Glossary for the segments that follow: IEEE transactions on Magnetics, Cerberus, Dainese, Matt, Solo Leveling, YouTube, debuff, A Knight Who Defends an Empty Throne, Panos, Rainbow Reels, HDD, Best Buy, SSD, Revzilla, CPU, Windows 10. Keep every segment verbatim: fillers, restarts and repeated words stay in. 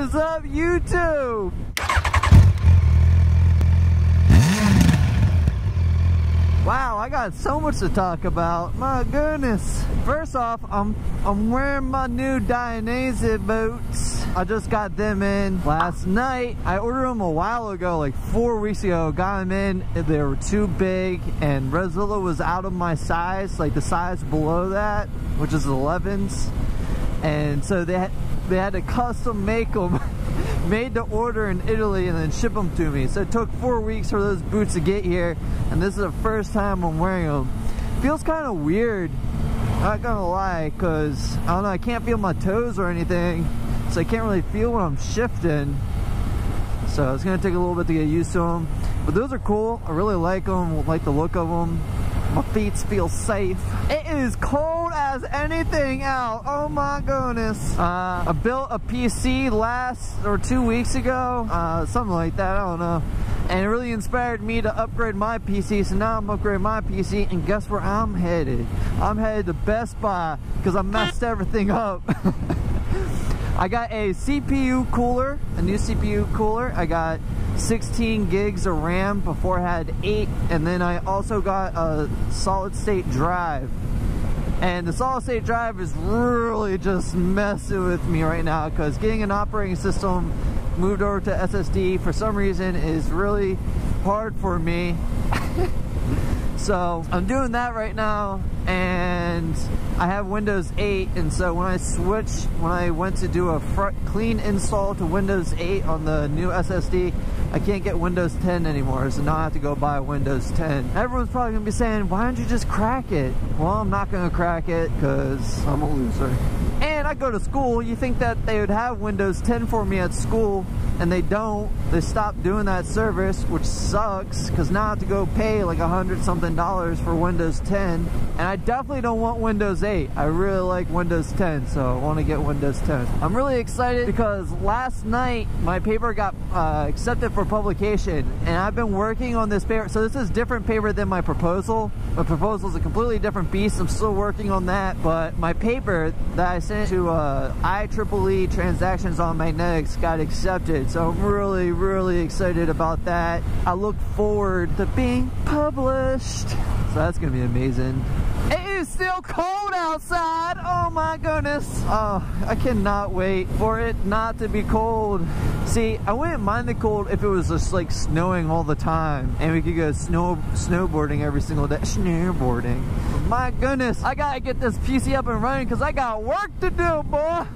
is up, YouTube? Wow, I got so much to talk about. My goodness. First off, I'm I'm wearing my new Dainese boots. I just got them in last night. I ordered them a while ago, like four weeks ago. Got them in. They were too big, and Revzilla was out of my size, like the size below that, which is elevens. And so they had, they had to custom make them. Made to order in Italy and then ship them to me. So it took four weeks for those boots to get here, and this is the first time I'm wearing them. Feels kind of weird, not gonna lie, because I don't know, I can't feel my toes or anything, so I can't really feel when I'm shifting. So it's gonna take a little bit to get used to them, but those are cool. I really like them, like the look of them. My feet feel safe. It is cold as anything out. Oh my goodness. Uh, I built a P C last or two weeks ago. Uh, something like that, I don't know. And it really inspired me to upgrade my P C. So now I'm upgrading my P C, and guess where I'm headed? I'm headed to Best Buy because I messed everything up. I got a C P U cooler, a new C P U cooler. I got sixteen gigs of RAM. Before I had eight, and then I also got a solid state drive, and the solid state drive is really just messing with me right now because getting an operating system moved over to S S D for some reason is really hard for me. So I'm doing that right now, and I have Windows eight, and so when I switch, when I went to do a front clean install to Windows eight on the new S S D, I can't get Windows ten anymore, so now I have to go buy Windows ten. Everyone's probably gonna be saying, why don't you just crack it? Well, I'm not gonna crack it because I'm a loser. And I go to school. You think that they would have Windows ten for me at school, and they don't. They stopped doing that service, which sucks, because now I have to go pay like a hundred something dollars for Windows ten. And I definitely don't want Windows eight. I really like Windows ten, so I want to get Windows ten. I'm really excited because last night my paper got uh, accepted for publication, and I've been working on this paper. So this is different paper than my proposal. My proposal is a completely different beast. I'm still working on that, but my paper that I to uh, I triple E transactions on Magnetics got accepted, so I'm really really excited about that. I look forward to being published, so that's gonna be amazing. It is still cold outside. Oh my goodness. Oh, I cannot wait for it not to be cold. See, I wouldn't mind the cold if it was just like snowing all the time and we could go snow snowboarding every single day. Snowboarding. My goodness, I gotta get this P C up and running because I got work to do, boy.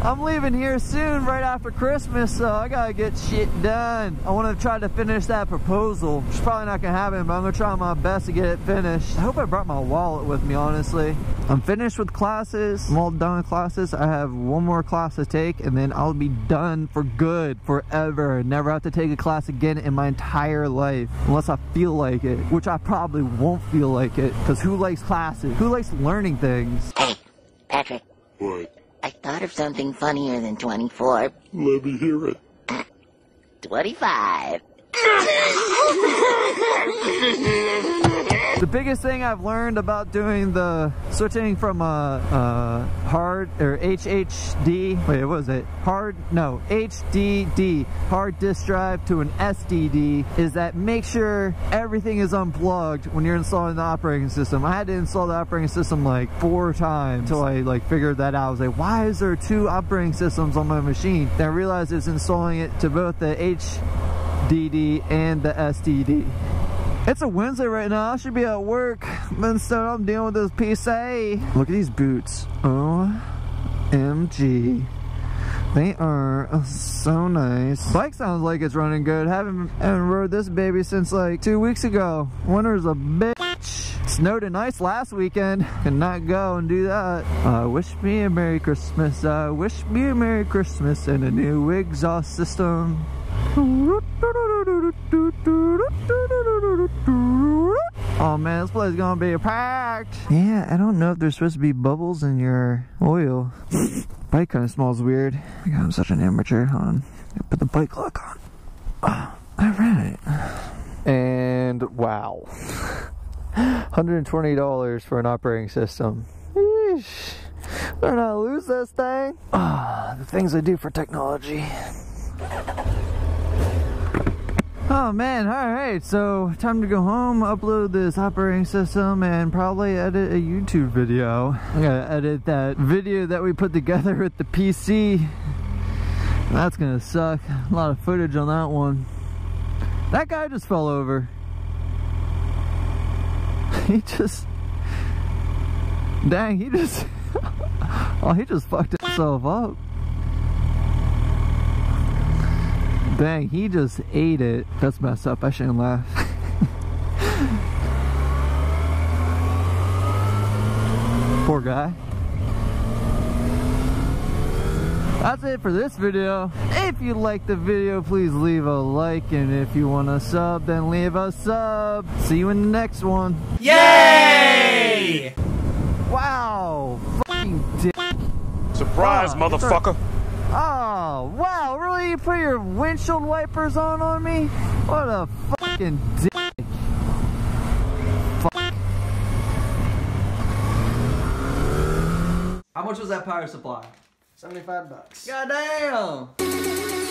I'm leaving here soon, right after Christmas, so I gotta get shit done. I wanna try to finish that proposal. It's probably not gonna happen, but I'm gonna try my best to get it finished. I hope I brought my wallet with me, honestly. I'm finished with classes. I'm all done with classes. I have one more class to take, and then I'll be done for good, forever. Never have to take a class again in my entire life, unless I feel like it, which I probably won't feel like it, because who likes classes? Who likes learning things? Hey, Patrick. What? I thought of something funnier than twenty-four. Let me hear it. twenty-five. The biggest thing I've learned about doing the switching from a, a hard or H D D, wait, what was it? Hard, no, H D D, hard disk drive, to an S S D is that make sure everything is unplugged when you're installing the operating system. I had to install the operating system like four times until I like figured that out. I was like, why is there two operating systems on my machine? Then I realized it's installing it to both the H D D and the S S D. It's a Wednesday right now. I should be at work, but instead I'm dealing with this P C. Look at these boots. O M G. They are so nice. Bike sounds like it's running good. Haven't, haven't rode this baby since like two weeks ago. Winter's a bitch. Snowed and ice last weekend. Could not go and do that. Uh, wish me a Merry Christmas. Uh, wish me a Merry Christmas and a new exhaust system. Oh man, this place is gonna be packed. Yeah, I don't know if there's supposed to be bubbles in your oil. Bike kind of smells weird. Oh God, I'm such an amateur. Hold on, I put the bike lock on. Oh, all right. And wow, one hundred twenty dollars for an operating system. Yeesh. Better not lose this thing. Ah, oh, things I do for technology. Oh man, alright, so time to go home, upload this operating system, and probably edit a YouTube video. I'm gonna edit that video that we put together with the P C. That's gonna suck. A lot of footage on that one. That guy just fell over. He just... Dang, he just... Oh, he just fucked himself up. Dang, he just ate it. That's messed up. I shouldn't laugh. Poor guy. That's it for this video. If you liked the video, please leave a like. And if you want a sub, then leave a sub. See you in the next one. Yay! Wow. Fucking dick. Surprise, wow, motherfucker. Oh, wow, really? You put your windshield wipers on on me? What a fucking dick. Fuck. How much was that power supply? seventy-five bucks. Goddamn!